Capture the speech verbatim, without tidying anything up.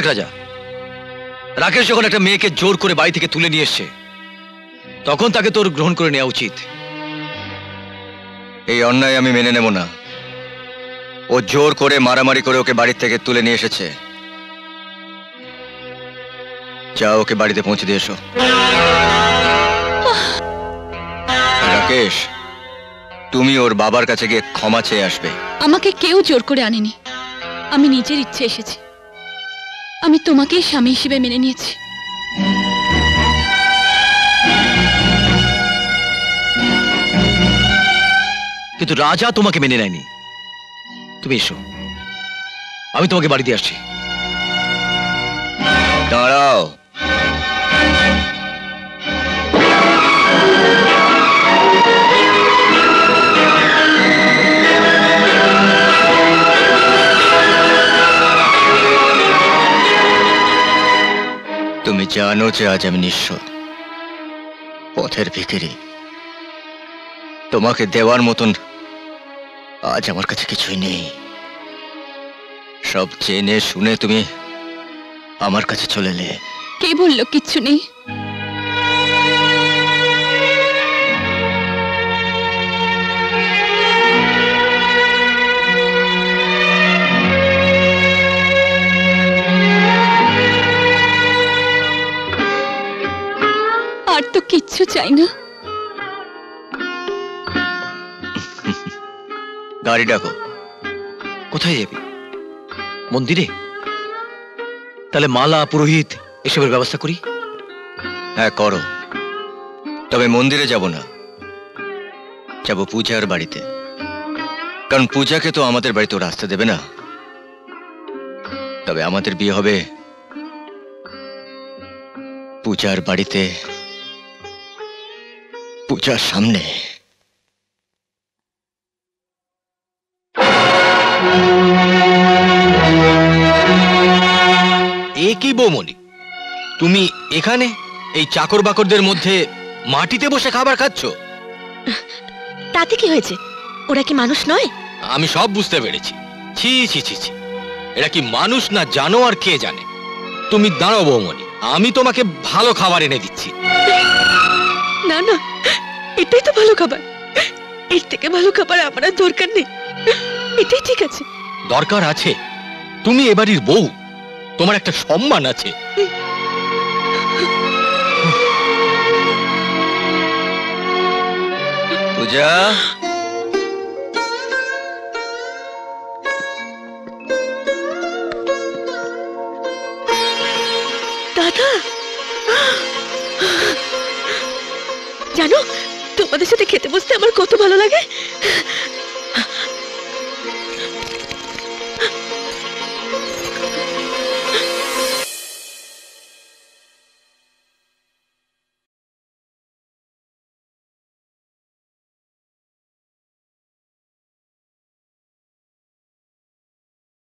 देख राजा राकेश जखन एक मेये के जोर करे बाड़ी थेके तुले निये एसेछे तखन ताके तोर ग्रहण करे नेওয়া उचित। এই অন্যায় আমি মেনে নেব না। ও জোর করে মারামারি করে ওকে বাড়ি থেকে তুলে নিয়ে এসেছে। যাও ওকে বাড়িতে পৌঁছে দিয়ে এসো। রাকেশ তুমি ওর বাবার কাছে গিয়ে ক্ষমা চেয়ে আসবে। আমাকে কেউ জোর করে আনেনি। আমি নিজের ইচ্ছে এসেছি। আমি তোমাকেই স্বামী হিসেবে মেনে নিয়েছি। কিন্তু রাজা তোমাকে মেনে নেয়নি। তুমি এসো আমি তোমাকে বাড়িতে আসছি। দাঁড়াও তুমি জানো যে আজ আমি নিঃস্ব পথের ভিখারি। তোমাকে দেওয়ার মতন आज हमारे काछे किछुई नेई। सब जेने शुने तुमी आमार काछे चले एले। के बोल्लो किछु नेई? आर तो किछु चाई ना। गाड़ी डाको कोथाय जाबी मंदिरे ताले माला पुरोहित एसेबेर व्यवस्था करी। हाँ करो तबे मंदिरे जाबो ना जाबो पूजार बाड़ीते कारण पूजा के तो आमादेर बाड़ीते रास्ते देबे ना। तबे आमादेर बिये होबे पूजार बाड़ीते पूजार सामने। একই বৌমনি তুমি এখানে এই চাকর বাকরদের মধ্যে মাটিতে বসে খাবার খাচ্ছ? তাতে কি হয়েছে? ওরা কি মানুষ নয়? আমি সব বুঝতে পেরেছি। ছি ছি ছি ছি এরা কি মানুষ না জানোয়ার কে জানে। তুমি দাঁড়াও বৌমনি আমি তোমাকে ভালো খাবার এনে দিচ্ছি। না না এটাই তো ভালো খাবার। এর থেকে ভালো খাবার আমার আর দরকার নেই। এটাই ঠিক আছে। দরকার আছে তুমি এ বাড়ির বউ তোমার একটা সম্মান আছে। পূজা দাদা জানো তোমাদের সাথে খেতে বসতে আমার কত ভালো লাগে।